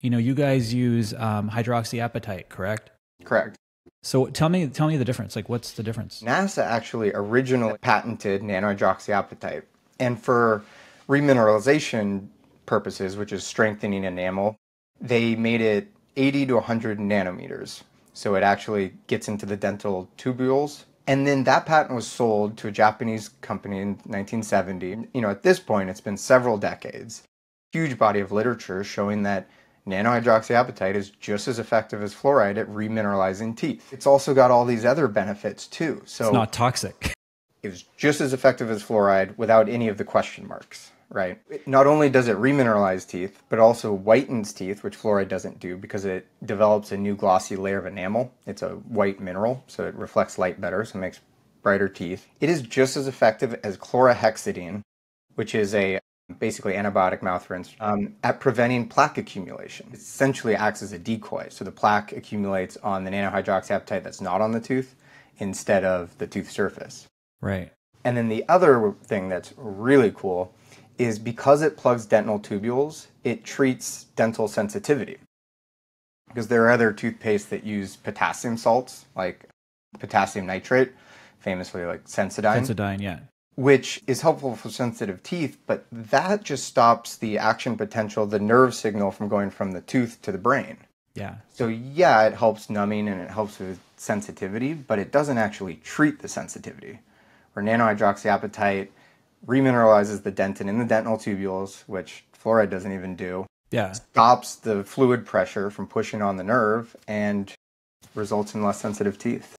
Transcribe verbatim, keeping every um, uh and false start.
you know, you guys use um, hydroxyapatite, correct? Correct. So tell me, tell me the difference. Like, what's the difference? NASA actually originally patented nanohydroxyapatite, and for remineralization purposes, which is strengthening enamel, they made it eighty to one hundred nanometers. So it actually gets into the dental tubules. And then that patent was sold to a Japanese company in nineteen seventy. You know, at this point, it's been several decades. Huge body of literature showing that nanohydroxyapatite is just as effective as fluoride at remineralizing teeth. It's also got all these other benefits too. So it's not toxic. It was just as effective as fluoride without any of the question marks, right? It not only does it remineralize teeth, but also whitens teeth, which fluoride doesn't do because it develops a new glossy layer of enamel. It's a white mineral, so it reflects light better, so it makes brighter teeth. It is just as effective as chlorhexidine, which is a basically antibiotic mouth rinse, um, at preventing plaque accumulation. It essentially acts as a decoy, so the plaque accumulates on the nanohydroxyapatite that's not on the tooth instead of the tooth surface. Right. And then the other thing that's really cool is because it plugs dentinal tubules, it treats dental sensitivity. Because there are other toothpastes that use potassium salts, like potassium nitrate, famously like Sensodyne. Sensodyne, yeah. Which is helpful for sensitive teeth, but that just stops the action potential, the nerve signal from going from the tooth to the brain. Yeah. So yeah, it helps numbing and it helps with sensitivity, but it doesn't actually treat the sensitivity. Where nanohydroxyapatite remineralizes the dentin in the dentinal tubules, which fluoride doesn't even do. Yeah. Stops the fluid pressure from pushing on the nerve and results in less sensitive teeth.